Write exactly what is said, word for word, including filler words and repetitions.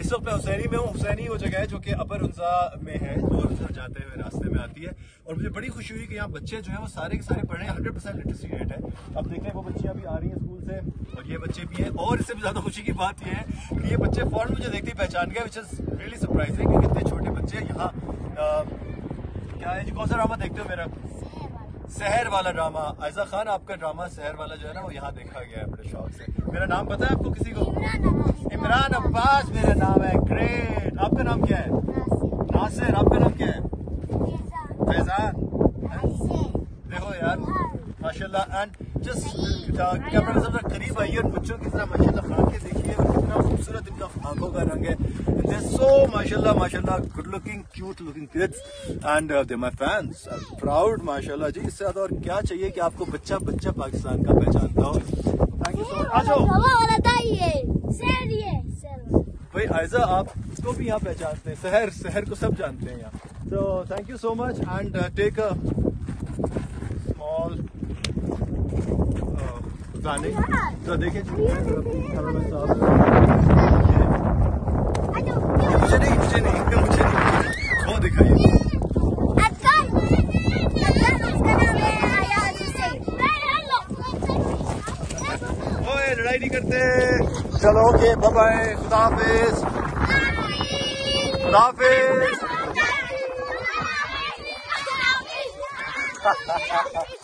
इस वक्त मैं हुसैनी में हूँ। हुसैनी वो जगह है जो कि अपर हुंजा में है, तो हुंजा जाते हुए रास्ते में आती है। और मुझे बड़ी खुशी हुई कि यहाँ बच्चे जो है वो सारे के सारे पढ़ रहे हैं। हंड्रेड परसेंट लिटरेसी रेट है। अब देखें वो बच्चियाँ भी आ रही हैं स्कूल से और ये बच्चे भी हैं। और इससे भी ज़्यादा खुशी की बात यह है कि ये बच्चे फौरन मुझे देखते ही पहचान गए, विच इज़ रियली सरप्राइजिंग कि कितने छोटे बच्चे यहाँ क्या है जी। कौन सा ड्रामा देखते हो मेरा? शहर वाला ड्रामा। आयजा खान, आपका ड्रामा शहर वाला जो है ना वो यहाँ देखा गया है बड़े शौक से। मेरा नाम पता है आपको किसी को? इमरान अब्बास मेरा नाम है। ग्रेट। आपका नाम क्या है? नासिर। आपका नाम क्या है? फैजान। देखो यार माशाल्लाह। एंड जस्ट कैमरा के सबसे करीब आइए और बच्चों की तरह माशाल्लाह खा के देखिए कितना खूबसूरत इनका आंखों का रंग है। They're so mashallah mashallah good looking cute looking kids and uh, they're my fans. I'm proud mashallah ji। इससे और क्या चाहिए कि आपको बच्चा बच्चा पाकिस्तान का पहचानता हो। Thank you so much. आ जाओ वाला था ये शहर, ये शहर भाई। आयजा आप इसको भी यहाँ पहचानते हैं, शहर शहर को सब जानते हैं यहाँ। तो thank you so much and take a small गाने। तो देखिए मुझे नहीं मुझे नहीं मुझे नहीं वो दिखाइए। ओए लड़ाई नहीं करते। चलो ओके बाय बाय। खुदा हाफिज खुदा हाफिज।